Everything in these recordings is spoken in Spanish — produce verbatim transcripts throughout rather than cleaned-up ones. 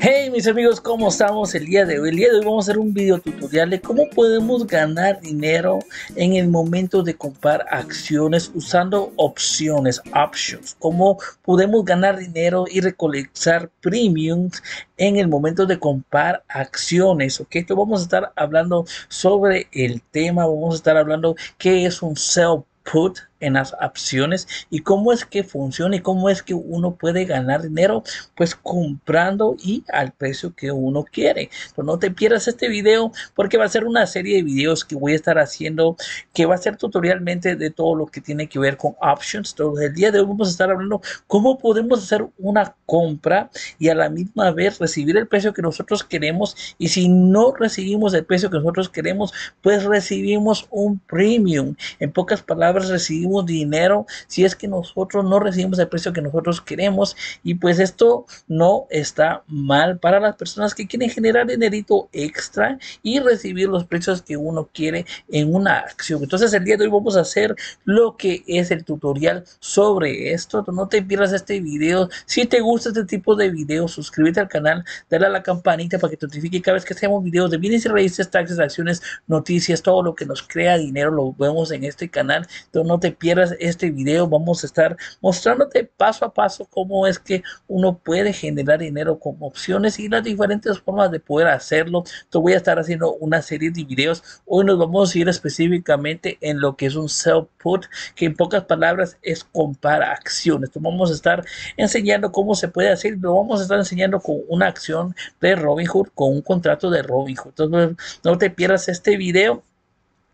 Hey mis amigos, ¿cómo estamos el día de hoy? El día de hoy vamos a hacer un video tutorial de cómo podemos ganar dinero en el momento de comprar acciones usando opciones, options. Cómo podemos ganar dinero y recolectar premiums en el momento de comprar acciones, ¿ok? Esto vamos a estar hablando sobre el tema, vamos a estar hablando qué es un sell put en las opciones y cómo es que funciona y cómo es que uno puede ganar dinero pues comprando y al precio que uno quiere. Entonces, no te pierdas este video porque va a ser una serie de videos que voy a estar haciendo que va a ser tutorialmente de todo lo que tiene que ver con options. Entonces el día de hoy vamos a estar hablando cómo podemos hacer una compra y a la misma vez recibir el precio que nosotros queremos, y si no recibimos el precio que nosotros queremos pues recibimos un premium. En pocas palabras, recibimos dinero si es que nosotros no recibimos el precio que nosotros queremos, y pues esto no está mal para las personas que quieren generar dinerito extra y recibir los precios que uno quiere en una acción. Entonces el día de hoy vamos a hacer lo que es el tutorial sobre esto. No te pierdas este video. Si te gusta este tipo de videos, suscríbete al canal, dale a la campanita para que te notifique cada vez que hacemos videos de bienes y raíces, taxes, acciones, noticias, todo lo que nos crea dinero lo vemos en este canal. Entonces no te pierdas este video, vamos a estar mostrándote paso a paso cómo es que uno puede generar dinero con opciones y las diferentes formas de poder hacerlo. Te voy a estar haciendo una serie de videos. Hoy nos vamos a ir específicamente en lo que es un sell put, que en pocas palabras es comprar acciones. Entonces vamos a estar enseñando cómo se puede hacer, lo vamos a estar enseñando con una acción de Robinhood, con un contrato de Robinhood. Entonces no te pierdas este video.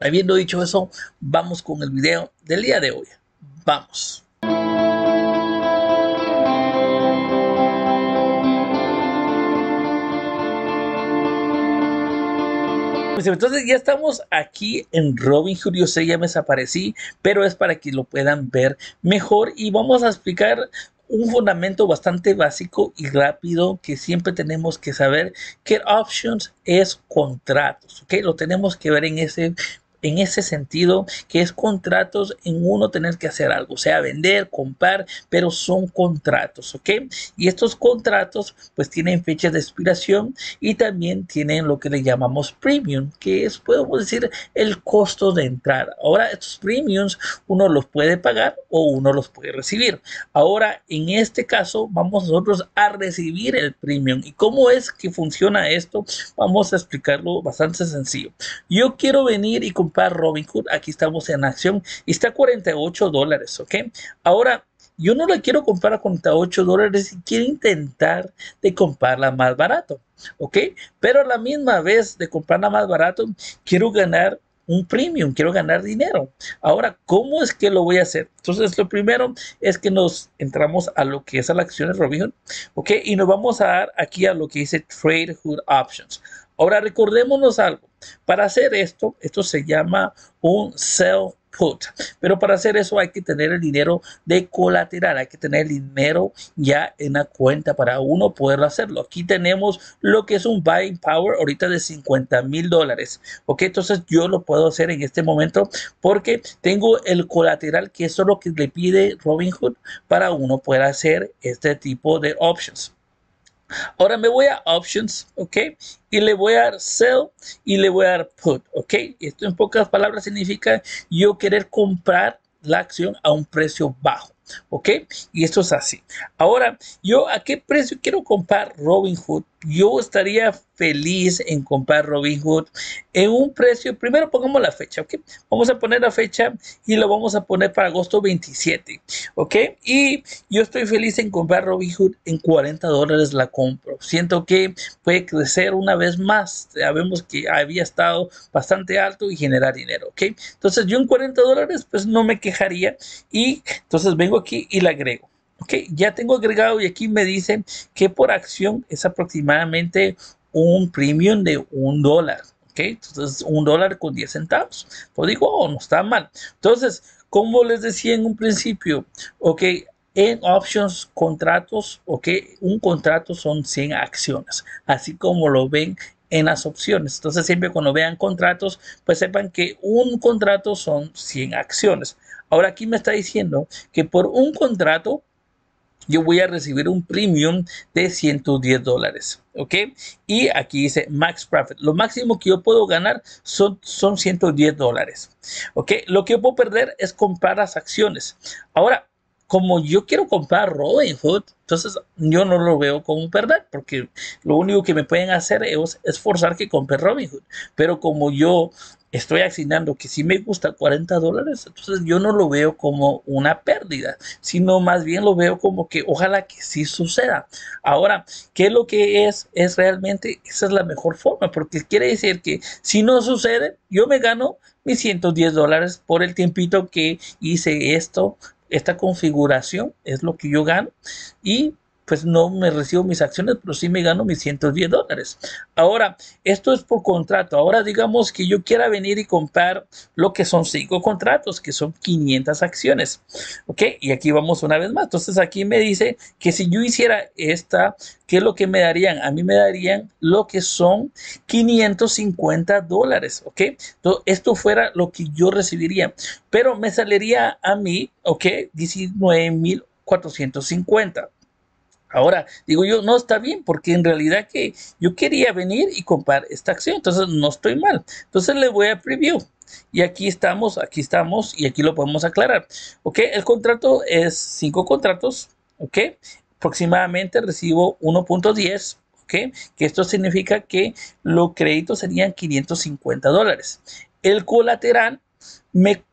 Habiendo dicho eso, vamos con el video del día de hoy. Vamos. Entonces ya estamos aquí en Robinhood. Yo sé, ya me desaparecí, pero es para que lo puedan ver mejor y vamos a explicar un fundamento bastante básico y rápido que siempre tenemos que saber, que options es contratos, ¿ok? Lo tenemos que ver en ese En ese sentido, que es contratos en uno tener que hacer algo, o sea, vender, comprar, pero son contratos, ¿ok? Y estos contratos pues tienen fechas de expiración y también tienen lo que le llamamos premium, que es, podemos decir, el costo de entrar. Ahora, estos premiums uno los puede pagar o uno los puede recibir. Ahora, en este caso, vamos nosotros a recibir el premium. ¿Y cómo es que funciona esto? Vamos a explicarlo bastante sencillo. Yo quiero venir y comprar Robinhood. Aquí estamos en acción y está a cuarenta y ocho dólares, ok. Ahora yo no la quiero comprar a cuarenta y ocho dólares y quiero intentar de comprarla más barato, ok, pero a la misma vez de comprarla más barato quiero ganar un premium, quiero ganar dinero. Ahora, ¿cómo es que lo voy a hacer? Entonces lo primero es que nos entramos a lo que es a la acción de Robinhood, ok, y nos vamos a dar aquí a lo que dice Tradehood Options. Ahora recordémonos algo, para hacer esto, esto se llama un sell put, pero para hacer eso hay que tener el dinero de colateral, hay que tener el dinero ya en la cuenta para uno poder hacerlo. Aquí tenemos lo que es un buying power ahorita de cincuenta mil dólares, ok, entonces yo lo puedo hacer en este momento porque tengo el colateral, que eso es lo que le pide Robinhood para uno poder hacer este tipo de options. Ahora me voy a options, ok, y le voy a dar sell y le voy a dar put, ok. Esto en pocas palabras significa yo querer comprar la acción a un precio bajo, ok, y esto es así. Ahora, yo a qué precio quiero comprar Robinhood. Yo estaría feliz en comprar Robinhood en un precio, primero pongamos la fecha, ok, vamos a poner la fecha y lo vamos a poner para agosto veintisiete, ok, y yo estoy feliz en comprar Robinhood en cuarenta dólares la compro. Siento que puede crecer una vez más, sabemos que había estado bastante alto y generar dinero, ok, entonces yo en cuarenta dólares pues no me quejaría, y entonces vengo aquí y la agrego. Ok, ya tengo agregado y aquí me dicen que por acción es aproximadamente un premium de un dólar. Ok, entonces un dólar con diez centavos. Pues digo, oh, no está mal. Entonces, como les decía en un principio, ok, en options, contratos, ok, un contrato son cien acciones, así como lo ven en las opciones. Entonces, siempre cuando vean contratos, pues sepan que un contrato son cien acciones. Ahora aquí me está diciendo que por un contrato yo voy a recibir un premium de ciento diez dólares, ¿ok? Y aquí dice Max Profit. Lo máximo que yo puedo ganar son, son ciento diez dólares, ¿ok? Lo que yo puedo perder es comprar las acciones. Ahora, como yo quiero comprar Robinhood, entonces yo no lo veo como perder, porque lo único que me pueden hacer es, es forzar que compre Robinhood. Pero como yo estoy asignando que si me gusta cuarenta dólares, entonces yo no lo veo como una pérdida, sino más bien lo veo como que ojalá que sí suceda. Ahora, ¿qué es lo que es? Es realmente, esa es la mejor forma, porque quiere decir que si no sucede, yo me gano mis ciento diez dólares por el tiempito que hice esto. Esta configuración es lo que yo gano y pues no me recibo mis acciones, pero sí me gano mis ciento diez dólares. Ahora, esto es por contrato. Ahora digamos que yo quiera venir y comprar lo que son cinco contratos, que son quinientas acciones. Ok, y aquí vamos una vez más. Entonces aquí me dice que si yo hiciera esta, ¿qué es lo que me darían? A mí me darían lo que son quinientos cincuenta dólares. Ok, entonces esto fuera lo que yo recibiría, pero me saliría a mí, ok, diecinueve mil cuatrocientos cincuenta. Ahora, digo yo, no está bien, porque en realidad que yo quería venir y comprar esta acción, entonces no estoy mal. Entonces le voy a preview. Y aquí estamos, aquí estamos, y aquí lo podemos aclarar. Ok, el contrato es cinco contratos, ok. Aproximadamente recibo uno punto diez, ok. Que esto significa que los créditos serían quinientos cincuenta dólares. El colateral me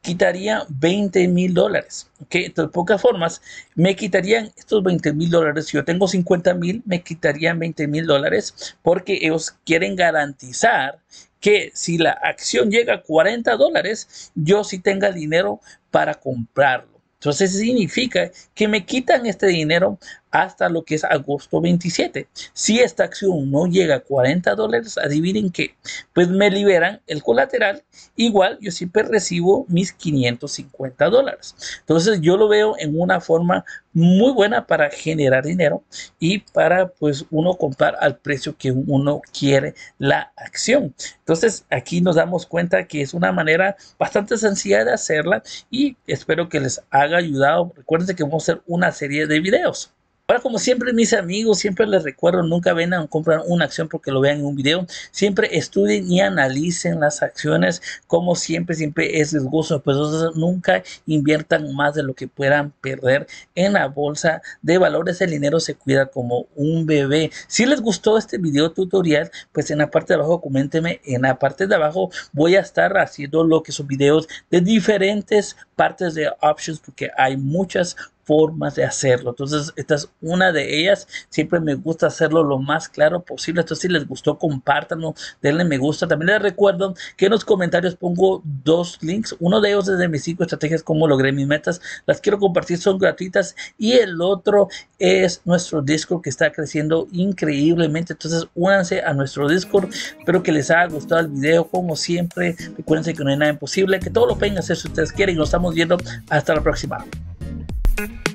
quitaría veinte mil dólares, ¿ok? Entonces, de pocas formas, me quitarían estos veinte mil dólares. Si yo tengo cincuenta mil, me quitarían veinte mil dólares, porque ellos quieren garantizar que si la acción llega a cuarenta dólares, yo sí tenga dinero para comprarlo. Entonces, significa que me quitan este dinero hasta lo que es agosto veintisiete. Si esta acción no llega a cuarenta dólares, adivinen qué, pues me liberan el colateral. Igual, yo siempre recibo mis quinientos cincuenta dólares. Entonces, yo lo veo en una forma muy buena para generar dinero y para, pues, uno comprar al precio que uno quiere la acción. Entonces, aquí nos damos cuenta que es una manera bastante sencilla de hacerla y espero que les haga ayudado. Recuerden que vamos a hacer una serie de videos. Ahora, como siempre, mis amigos, siempre les recuerdo, nunca vengan a comprar una acción porque lo vean en un video. Siempre estudien y analicen las acciones. Como siempre, siempre es riesgoso, pues nunca inviertan más de lo que puedan perder en la bolsa de valores. El dinero se cuida como un bebé. Si les gustó este video tutorial, pues en la parte de abajo, coméntenme. En la parte de abajo voy a estar haciendo lo que son videos de diferentes partes de options, porque hay muchas formas de hacerlo. Entonces, esta es una de ellas. Siempre me gusta hacerlo lo más claro posible. Entonces, si les gustó, compártanlo, denle me gusta. También les recuerdo que en los comentarios pongo dos links. Uno de ellos es de mis cinco estrategias, cómo logré mis metas. Las quiero compartir, son gratuitas. Y el otro es nuestro Discord, que está creciendo increíblemente. Entonces, únanse a nuestro Discord. Espero que les haya gustado el video. Como siempre, recuerden que no hay nada imposible, que todo lo pueden hacer si ustedes quieren. Nos estamos viendo. Hasta la próxima. Thank you.